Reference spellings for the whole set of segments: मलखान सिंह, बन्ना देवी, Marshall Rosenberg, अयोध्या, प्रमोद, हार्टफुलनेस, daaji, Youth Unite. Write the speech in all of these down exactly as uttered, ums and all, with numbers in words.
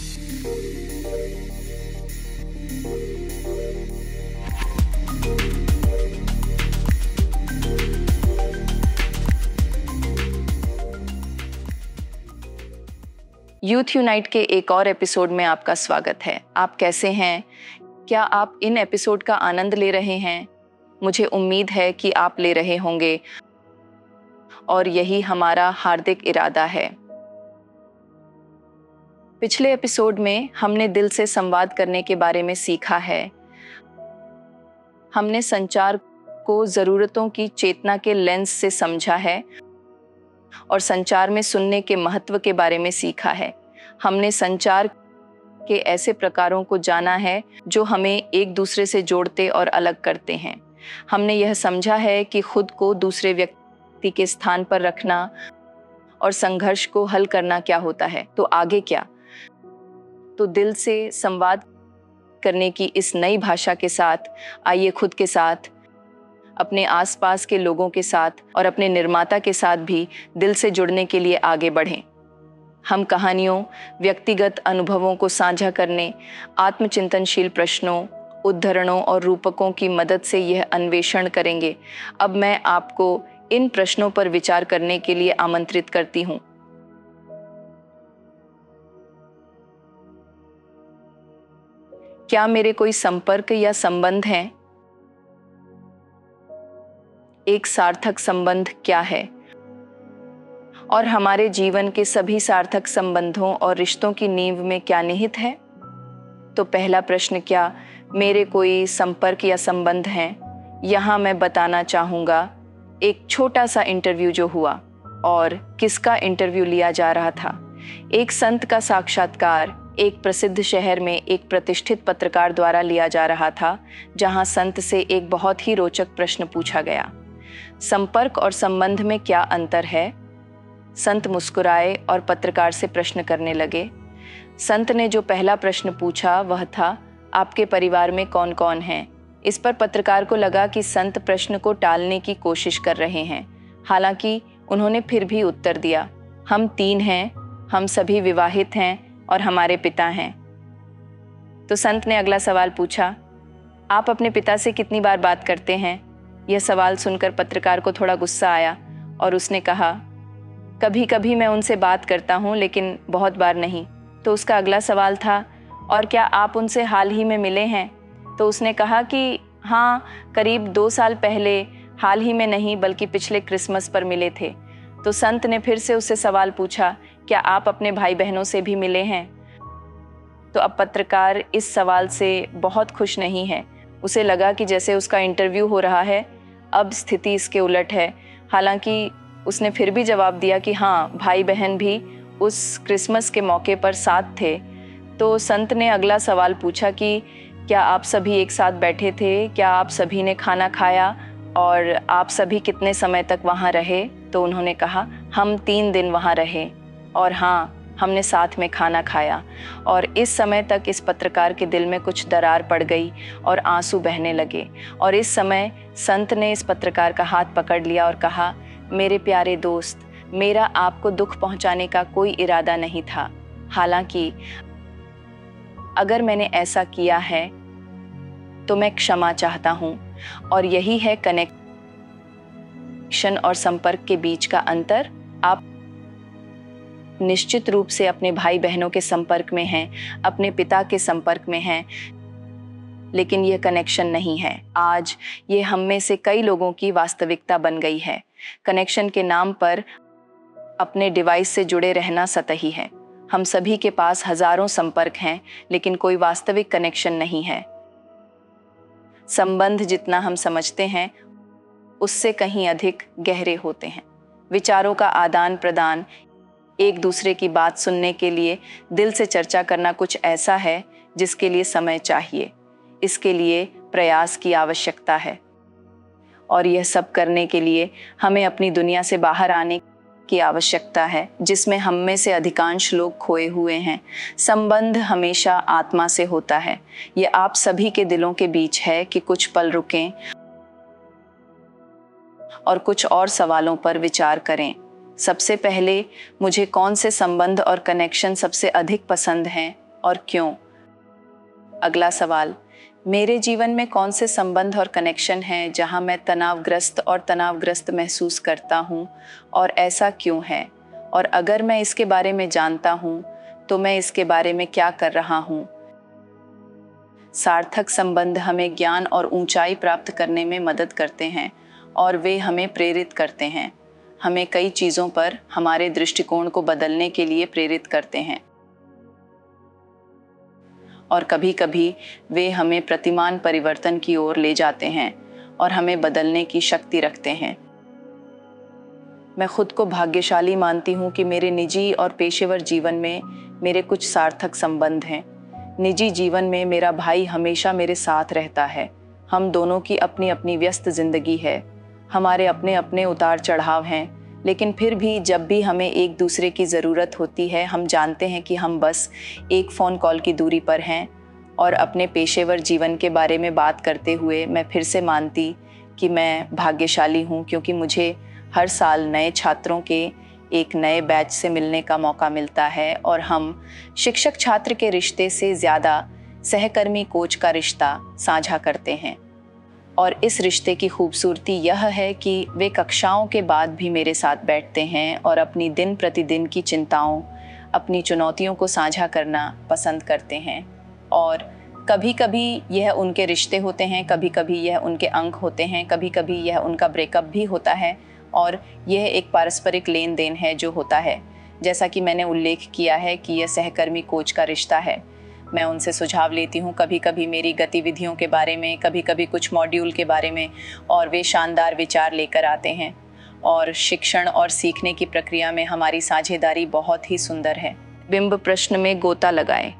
Youth unite के एक और एपिसोड में आपका स्वागत है। आप कैसे हैं? क्या आप इन एपिसोड का आनंद ले रहे हैं? मुझे उम्मीद है कि आप ले रहे होंगे और यही हमारा हार्दिक इरादा है। पिछले एपिसोड में हमने दिल से संवाद करने के बारे में सीखा है। हमने संचार को ज़रूरतों की चेतना के लेंस से समझा है और संचार में सुनने के महत्व के बारे में सीखा है। हमने संचार के ऐसे प्रकारों को जाना है जो हमें एक दूसरे से जोड़ते और अलग करते हैं। हमने यह समझा है कि खुद को दूसरे व्यक्ति के स्थान पर रखना और संघर्ष को हल करना क्या होता है। तो आगे क्या? तो दिल से संवाद करने की इस नई भाषा के साथ आइए खुद के साथ, अपने आसपास के लोगों के साथ और अपने निर्माता के साथ भी दिल से जुड़ने के लिए आगे बढ़ें। हम कहानियों, व्यक्तिगत अनुभवों को साझा करने, आत्मचिंतनशील प्रश्नों, उद्धरणों और रूपकों की मदद से यह अन्वेषण करेंगे। अब मैं आपको इन प्रश्नों पर विचार करने के लिए आमंत्रित करती हूँ। क्या मेरे कोई संपर्क या संबंध हैं? एक सार्थक संबंध क्या है? और हमारे जीवन के सभी सार्थक संबंधों और रिश्तों की नींव में क्या निहित है? तो पहला प्रश्न, क्या मेरे कोई संपर्क या संबंध हैं? यहाँ मैं बताना चाहूँगा एक छोटा सा इंटरव्यू जो हुआ और किसका इंटरव्यू लिया जा रहा था। एक संत का साक्षात्कार एक प्रसिद्ध शहर में एक प्रतिष्ठित पत्रकार द्वारा लिया जा रहा था, जहाँ संत से एक बहुत ही रोचक प्रश्न पूछा गया। संपर्क और संबंध में क्या अंतर है? संत मुस्कुराए और पत्रकार से प्रश्न करने लगे। संत ने जो पहला प्रश्न पूछा वह था, आपके परिवार में कौन कौन हैं? इस पर पत्रकार को लगा कि संत प्रश्न को टालने की कोशिश कर रहे हैं। हालांकि उन्होंने फिर भी उत्तर दिया, हम तीन हैं, हम सभी विवाहित हैं और हमारे पिता हैं। तो संत ने अगला सवाल पूछा, आप अपने पिता से कितनी बार बात करते हैं? यह सवाल सुनकर पत्रकार को थोड़ा गुस्सा आया और उसने कहा, कभी कभी मैं उनसे बात करता हूँ लेकिन बहुत बार नहीं। तो उसका अगला सवाल था, और क्या आप उनसे हाल ही में मिले हैं? तो उसने कहा कि हाँ, करीब दो साल पहले, हाल ही में नहीं बल्कि पिछले क्रिसमस पर मिले थे। तो संत ने फिर से उससे सवाल पूछा, क्या आप अपने भाई बहनों से भी मिले हैं? तो अब पत्रकार इस सवाल से बहुत खुश नहीं है। उसे लगा कि जैसे उसका इंटरव्यू हो रहा है, अब स्थिति इसके उलट है। हालांकि उसने फिर भी जवाब दिया कि हाँ, भाई बहन भी उस क्रिसमस के मौके पर साथ थे। तो संत ने अगला सवाल पूछा कि क्या आप सभी एक साथ बैठे थे? क्या आप सभी ने खाना खाया? और आप सभी कितने समय तक वहाँ रहे? तो उन्होंने कहा, हम तीन दिन वहाँ रहे और हाँ, हमने साथ में खाना खाया। और इस समय तक इस पत्रकार के दिल में कुछ दरार पड़ गई और आंसू बहने लगे। और इस समय संत ने इस पत्रकार का हाथ पकड़ लिया और कहा, मेरे प्यारे दोस्त, मेरा आपको दुख पहुंचाने का कोई इरादा नहीं था। हालांकि अगर मैंने ऐसा किया है तो मैं क्षमा चाहता हूं। और यही है कनेक्शन और संपर्क के बीच का अंतर। आप निश्चित रूप से अपने भाई बहनों के संपर्क में हैं, अपने पिता के संपर्क में हैं, लेकिन यह कनेक्शन नहीं है। आज ये हम में से कई लोगों की वास्तविकता बन गई है। कनेक्शन के नाम पर अपने डिवाइस से जुड़े रहना सतही है। हम सभी के पास हजारों संपर्क हैं, लेकिन कोई वास्तविक कनेक्शन नहीं है। संबंध जितना हम समझते हैं उससे कहीं अधिक गहरे होते हैं। विचारों का आदान प्रदान, एक दूसरे की बात सुनने के लिए दिल से चर्चा करना कुछ ऐसा है जिसके लिए समय चाहिए। इसके लिए प्रयास की आवश्यकता है। और यह सब करने के लिए हमें अपनी दुनिया से बाहर आने की आवश्यकता है, जिसमें हम में से अधिकांश लोग खोए हुए हैं। संबंध हमेशा आत्मा से होता है। ये आप सभी के दिलों के बीच है कि कुछ पल रुकें और कुछ और सवालों पर विचार करें। सबसे पहले, मुझे कौन से संबंध और कनेक्शन सबसे अधिक पसंद हैं? और क्यों? अगला सवाल, मेरे जीवन में कौन से संबंध और कनेक्शन हैं जहां मैं तनावग्रस्त और तनावग्रस्त महसूस करता हूं और ऐसा क्यों है? और अगर मैं इसके बारे में जानता हूं तो मैं इसके बारे में क्या कर रहा हूं? सार्थक संबंध हमें ज्ञान और ऊंचाई प्राप्त करने में मदद करते हैं और वे हमें प्रेरित करते हैं, हमें कई चीज़ों पर हमारे दृष्टिकोण को बदलने के लिए प्रेरित करते हैं और कभी कभी वे हमें प्रतिमान परिवर्तन की ओर ले जाते हैं और हमें बदलने की शक्ति रखते हैं। मैं खुद को भाग्यशाली मानती हूँ कि मेरे निजी और पेशेवर जीवन में मेरे कुछ सार्थक संबंध हैं। निजी जीवन में मेरा भाई हमेशा मेरे साथ रहता है। हम दोनों की अपनी अपनी व्यस्त जिंदगी है, हमारे अपने अपने उतार चढ़ाव हैं, लेकिन फिर भी जब भी हमें एक दूसरे की ज़रूरत होती है हम जानते हैं कि हम बस एक फ़ोन कॉल की दूरी पर हैं। और अपने पेशेवर जीवन के बारे में बात करते हुए मैं फिर से मानती कि मैं भाग्यशाली हूँ क्योंकि मुझे हर साल नए छात्रों के एक नए बैच से मिलने का मौका मिलता है और हम शिक्षक छात्र के रिश्ते से ज़्यादा सहकर्मी कोच का रिश्ता साझा करते हैं। और इस रिश्ते की खूबसूरती यह है कि वे कक्षाओं के बाद भी मेरे साथ बैठते हैं और अपनी दिन प्रतिदिन की चिंताओं, अपनी चुनौतियों को साझा करना पसंद करते हैं। और कभी कभी यह उनके रिश्ते होते हैं, कभी कभी यह उनके अंक होते हैं, कभी कभी यह उनका ब्रेकअप भी होता है और यह एक पारस्परिक लेन देन है जो होता है। जैसा कि मैंने उल्लेख किया है कि यह सहकर्मी कोच का रिश्ता है। मैं उनसे सुझाव लेती हूँ, कभी कभी मेरी गतिविधियों के बारे में, कभी कभी कुछ मॉड्यूल के बारे में, और वे शानदार विचार लेकर आते हैं। और शिक्षण और सीखने की प्रक्रिया में हमारी साझेदारी बहुत ही सुंदर है। बिंब प्रश्न में गोता लगाएं,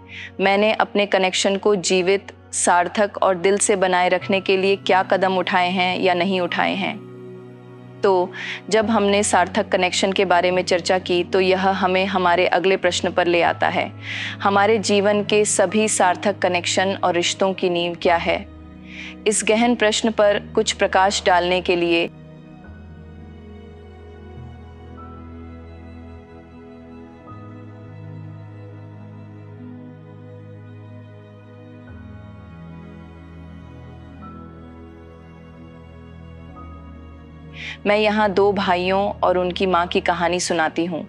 मैंने अपने कनेक्शन को जीवित, सार्थक और दिल से बनाए रखने के लिए क्या कदम उठाए हैं या नहीं उठाए हैं? तो जब हमने सार्थक कनेक्शन के बारे में चर्चा की तो यह हमें हमारे अगले प्रश्न पर ले आता है, हमारे जीवन के सभी सार्थक कनेक्शन और रिश्तों की नींव क्या है? इस गहन प्रश्न पर कुछ प्रकाश डालने के लिए मैं यहाँ दो भाइयों और उनकी माँ की कहानी सुनाती हूँ।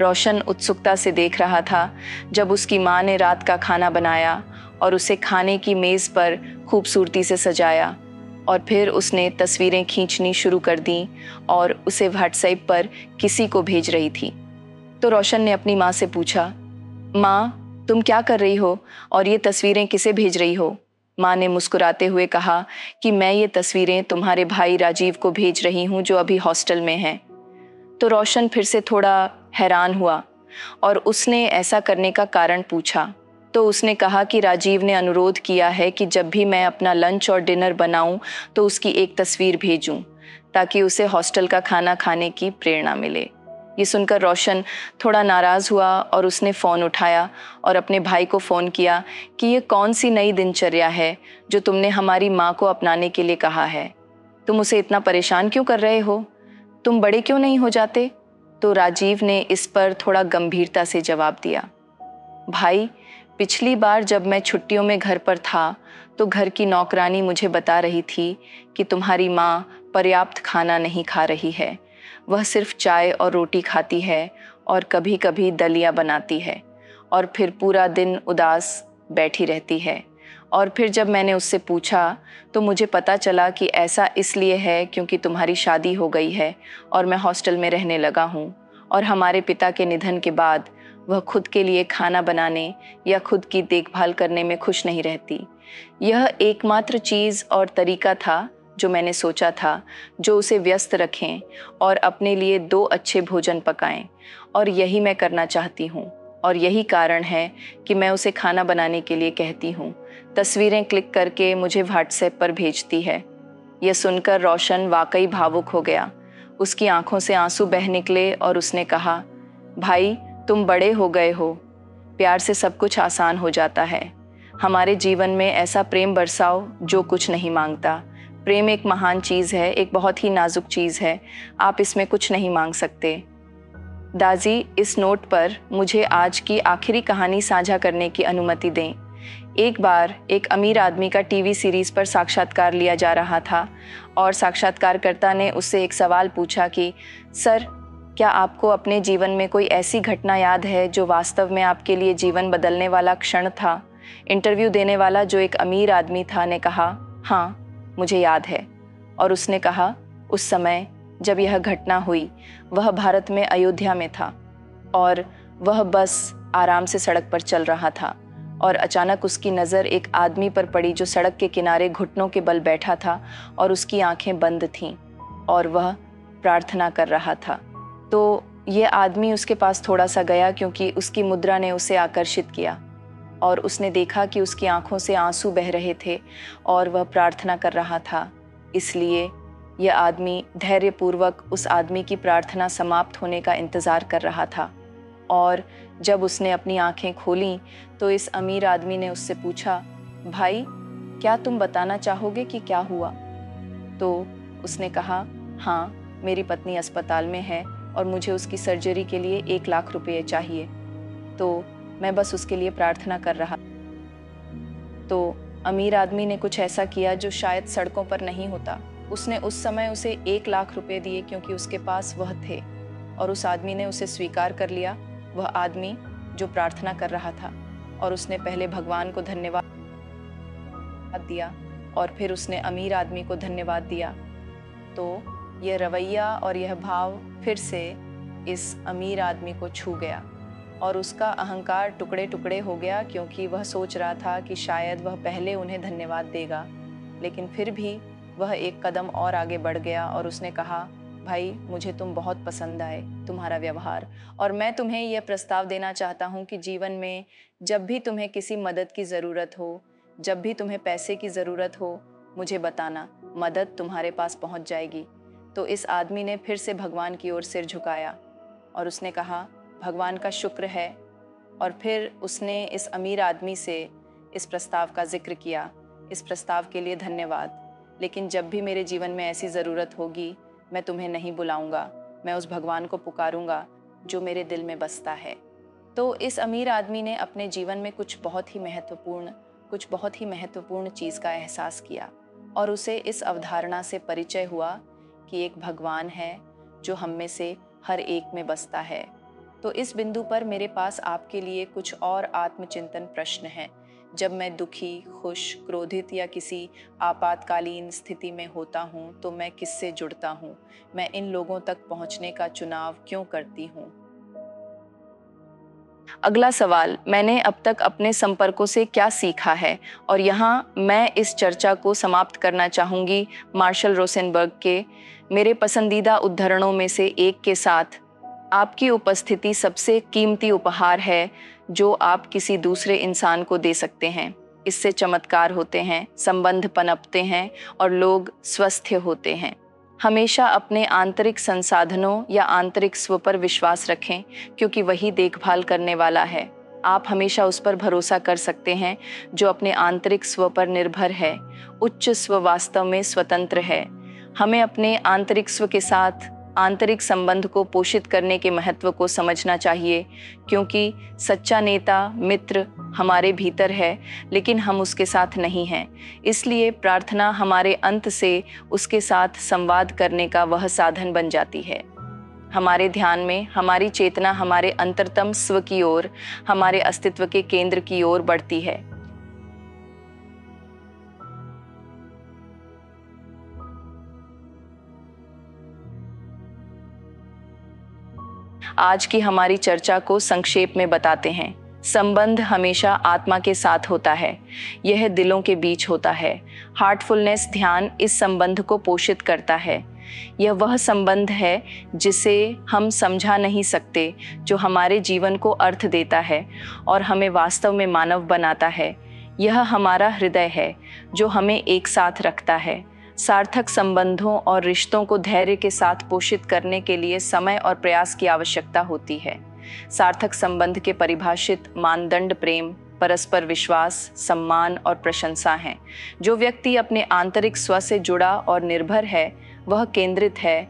रोशन उत्सुकता से देख रहा था जब उसकी माँ ने रात का खाना बनाया और उसे खाने की मेज़ पर खूबसूरती से सजाया और फिर उसने तस्वीरें खींचनी शुरू कर दी और उसे व्हाट्सएप पर किसी को भेज रही थी। तो रोशन ने अपनी माँ से पूछा, माँ तुम क्या कर रही हो और ये तस्वीरें किसे भेज रही हो? माँ ने मुस्कुराते हुए कहा कि मैं ये तस्वीरें तुम्हारे भाई राजीव को भेज रही हूँ जो अभी हॉस्टल में है। तो रोशन फिर से थोड़ा हैरान हुआ और उसने ऐसा करने का कारण पूछा। तो उसने कहा कि राजीव ने अनुरोध किया है कि जब भी मैं अपना लंच और डिनर बनाऊँ तो उसकी एक तस्वीर भेजूँ ताकि उसे हॉस्टल का खाना खाने की प्रेरणा मिले। ये सुनकर रोशन थोड़ा नाराज़ हुआ और उसने फ़ोन उठाया और अपने भाई को फ़ोन किया कि ये कौन सी नई दिनचर्या है जो तुमने हमारी माँ को अपनाने के लिए कहा है? तुम उसे इतना परेशान क्यों कर रहे हो? तुम बड़े क्यों नहीं हो जाते? तो राजीव ने इस पर थोड़ा गंभीरता से जवाब दिया, भाई पिछली बार जब मैं छुट्टियों में घर पर था तो घर की नौकरानी मुझे बता रही थी कि तुम्हारी माँ पर्याप्त खाना नहीं खा रही है, वह सिर्फ चाय और रोटी खाती है और कभी कभी दलिया बनाती है और फिर पूरा दिन उदास बैठी रहती है। और फिर जब मैंने उससे पूछा तो मुझे पता चला कि ऐसा इसलिए है क्योंकि तुम्हारी शादी हो गई है और मैं हॉस्टल में रहने लगा हूँ और हमारे पिता के निधन के बाद वह खुद के लिए खाना बनाने या खुद की देखभाल करने में खुश नहीं रहती। यह एकमात्र चीज़ और तरीका था जो मैंने सोचा था जो उसे व्यस्त रखें और अपने लिए दो अच्छे भोजन पकाएं, और यही मैं करना चाहती हूँ और यही कारण है कि मैं उसे खाना बनाने के लिए कहती हूँ। तस्वीरें क्लिक करके मुझे व्हाट्सएप पर भेजती है। यह सुनकर रोशन वाकई भावुक हो गया, उसकी आंखों से आंसू बह निकले और उसने कहा, भाई तुम बड़े हो गए हो, प्यार से सब कुछ आसान हो जाता है। हमारे जीवन में ऐसा प्रेम बरसाओ जो कुछ नहीं मांगता। प्रेम एक महान चीज़ है, एक बहुत ही नाजुक चीज़ है, आप इसमें कुछ नहीं मांग सकते। दाजी, इस नोट पर मुझे आज की आखिरी कहानी साझा करने की अनुमति दें। एक बार एक अमीर आदमी का टीवी सीरीज़ पर साक्षात्कार लिया जा रहा था और साक्षात्कारकर्ता ने उससे एक सवाल पूछा कि सर, क्या आपको अपने जीवन में कोई ऐसी घटना याद है जो वास्तव में आपके लिए जीवन बदलने वाला क्षण था? इंटरव्यू देने वाला, जो एक अमीर आदमी था, ने कहा, हाँ, मुझे याद है। और उसने कहा, उस समय जब यह घटना हुई वह भारत में अयोध्या में था और वह बस आराम से सड़क पर चल रहा था और अचानक उसकी नज़र एक आदमी पर पड़ी जो सड़क के किनारे घुटनों के बल बैठा था और उसकी आंखें बंद थीं और वह प्रार्थना कर रहा था। तो यह आदमी उसके पास थोड़ा सा गया क्योंकि उसकी मुद्रा ने उसे आकर्षित किया और उसने देखा कि उसकी आंखों से आंसू बह रहे थे और वह प्रार्थना कर रहा था। इसलिए यह आदमी धैर्यपूर्वक उस आदमी की प्रार्थना समाप्त होने का इंतज़ार कर रहा था और जब उसने अपनी आंखें खोलीं तो इस अमीर आदमी ने उससे पूछा, भाई, क्या तुम बताना चाहोगे कि क्या हुआ? तो उसने कहा, हाँ, मेरी पत्नी अस्पताल में है और मुझे उसकी सर्जरी के लिए एक लाख रुपये चाहिए, तो मैं बस उसके लिए प्रार्थना कर रहा। तो अमीर आदमी ने कुछ ऐसा किया जो शायद सड़कों पर नहीं होता। उसने उस समय उसे एक लाख रुपए दिए क्योंकि उसके पास वह थे और उस आदमी ने उसे स्वीकार कर लिया, वह आदमी जो प्रार्थना कर रहा था। और उसने पहले भगवान को धन्यवाद दिया और फिर उसने अमीर आदमी को धन्यवाद दिया। तो यह रवैया और यह भाव फिर से इस अमीर आदमी को छू गया और उसका अहंकार टुकड़े टुकड़े हो गया क्योंकि वह सोच रहा था कि शायद वह पहले उन्हें धन्यवाद देगा। लेकिन फिर भी वह एक कदम और आगे बढ़ गया और उसने कहा, भाई, मुझे तुम बहुत पसंद आए, तुम्हारा व्यवहार, और मैं तुम्हें यह प्रस्ताव देना चाहता हूँ कि जीवन में जब भी तुम्हें किसी मदद की ज़रूरत हो, जब भी तुम्हें पैसे की ज़रूरत हो, मुझे बताना, मदद तुम्हारे पास पहुँच जाएगी। तो इस आदमी ने फिर से भगवान की ओर सिर झुकाया और उसने कहा, भगवान का शुक्र है। और फिर उसने इस अमीर आदमी से इस प्रस्ताव का जिक्र किया, इस प्रस्ताव के लिए धन्यवाद, लेकिन जब भी मेरे जीवन में ऐसी ज़रूरत होगी मैं तुम्हें नहीं बुलाऊंगा, मैं उस भगवान को पुकारूंगा जो मेरे दिल में बसता है। तो इस अमीर आदमी ने अपने जीवन में कुछ बहुत ही महत्वपूर्ण कुछ बहुत ही महत्वपूर्ण चीज़ का एहसास किया और उसे इस अवधारणा से परिचय हुआ कि एक भगवान है जो हम में से हर एक में बसता है। तो इस बिंदु पर मेरे पास आपके लिए कुछ और आत्मचिंतन प्रश्न हैं। जब मैं दुखी, खुश, क्रोधित या किसी आपातकालीन स्थिति में होता हूँ तो मैं किससे जुड़ता हूँ? मैं इन लोगों तक पहुँचने का चुनाव क्यों करती हूँ? अगला सवाल, मैंने अब तक अपने संपर्कों से क्या सीखा है? और यहाँ मैं इस चर्चा को समाप्त करना चाहूँगी मार्शल रोसेनबर्ग के मेरे पसंदीदा उद्धरणों में से एक के साथ, आपकी उपस्थिति सबसे कीमती उपहार है जो आप किसी दूसरे इंसान को दे सकते हैं। इससे चमत्कार होते हैं, संबंध पनपते हैं और लोग स्वस्थ होते हैं। हमेशा अपने आंतरिक संसाधनों या आंतरिक स्व पर विश्वास रखें क्योंकि वही देखभाल करने वाला है। आप हमेशा उस पर भरोसा कर सकते हैं जो अपने आंतरिक स्व पर निर्भर है। उच्च स्व वास्तव में स्वतंत्र है। हमें अपने आंतरिक स्व के साथ आंतरिक संबंध को पोषित करने के महत्व को समझना चाहिए क्योंकि सच्चा नेता, मित्र हमारे भीतर है लेकिन हम उसके साथ नहीं हैं। इसलिए प्रार्थना हमारे अंत से उसके साथ संवाद करने का वह साधन बन जाती है। हमारे ध्यान में हमारी चेतना हमारे अंतरतम स्व की ओर, हमारे अस्तित्व के केंद्र की ओर बढ़ती है। आज की हमारी चर्चा को संक्षेप में बताते हैं। संबंध हमेशा आत्मा के साथ होता है, यह दिलों के बीच होता है। हार्टफुलनेस, ध्यान इस संबंध को पोषित करता है। यह वह संबंध है जिसे हम समझा नहीं सकते, जो हमारे जीवन को अर्थ देता है और हमें वास्तव में मानव बनाता है। यह हमारा हृदय है जो हमें एक साथ रखता है। सार्थक संबंधों और रिश्तों को धैर्य के साथ पोषित करने के लिए समय और प्रयास की आवश्यकता होती है। सार्थक संबंध के परिभाषित मानदंड प्रेम, परस्पर विश्वास, सम्मान और प्रशंसा हैं। जो व्यक्ति अपने आंतरिक स्व से जुड़ा और निर्भर है वह केंद्रित है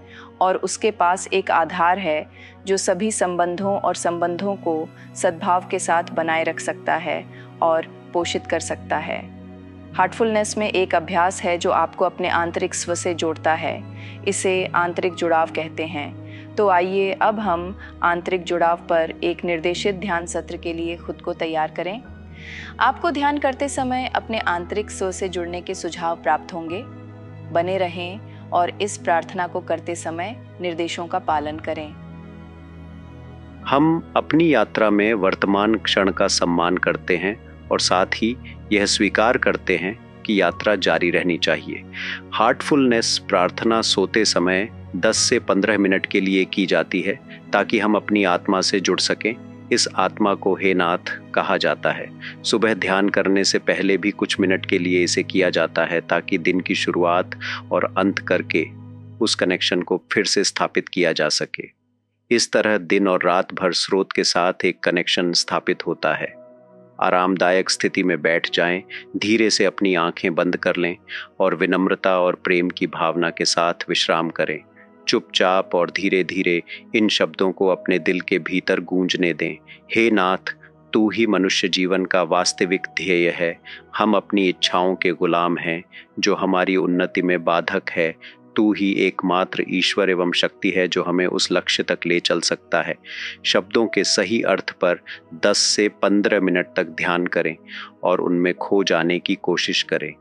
और उसके पास एक आधार है जो सभी संबंधों और संबंधों को सद्भाव के साथ बनाए रख सकता है और पोषित कर सकता है। हार्टफुलनेस में एक अभ्यास है जो आपको अपने आंतरिक स्व से जोड़ता है। इसे आंतरिक जुड़ाव कहते हैं। तो आइए अब हम आंतरिक जुड़ाव पर एक निर्देशित ध्यान सत्र के लिए खुद को तैयार करें। आपको ध्यान करते समय अपने आंतरिक स्व से जुड़ने के सुझाव प्राप्त होंगे। बने रहें और इस प्रार्थना को करते समय निर्देशों का पालन करें। हम अपनी यात्रा में वर्तमान क्षण का सम्मान करते हैं और साथ ही यह स्वीकार करते हैं कि यात्रा जारी रहनी चाहिए। हार्टफुलनेस प्रार्थना सोते समय दस से पंद्रह मिनट के लिए की जाती है ताकि हम अपनी आत्मा से जुड़ सकें। इस आत्मा को हे नाथ कहा जाता है। सुबह ध्यान करने से पहले भी कुछ मिनट के लिए इसे किया जाता है ताकि दिन की शुरुआत और अंत करके उस कनेक्शन को फिर से स्थापित किया जा सके। इस तरह दिन और रात भर स्रोत के साथ एक कनेक्शन स्थापित होता है। आरामदायक स्थिति में बैठ जाएं, धीरे से अपनी आंखें बंद कर लें और विनम्रता और प्रेम की भावना के साथ विश्राम करें। चुपचाप और धीरे धीरे इन शब्दों को अपने दिल के भीतर गूंजने दें। हे नाथ, तू ही मनुष्य जीवन का वास्तविक ध्येय है। हम अपनी इच्छाओं के गुलाम हैं जो हमारी उन्नति में बाधक है। तू ही एकमात्र ईश्वर एवं शक्ति है जो हमें उस लक्ष्य तक ले चल सकता है। शब्दों के सही अर्थ पर दस से पंद्रह मिनट तक ध्यान करें और उनमें खो जाने की कोशिश करें।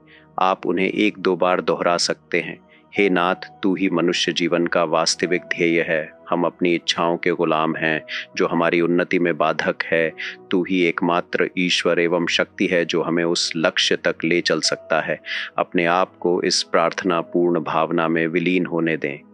आप उन्हें एक दो बार दोहरा सकते हैं। हे नाथ, तू ही मनुष्य जीवन का वास्तविक ध्येय है। हम अपनी इच्छाओं के गुलाम हैं जो हमारी उन्नति में बाधक है। तू ही एकमात्र ईश्वर एवं शक्ति है जो हमें उस लक्ष्य तक ले चल सकता है। अपने आप को इस प्रार्थना पूर्ण भावना में विलीन होने दें।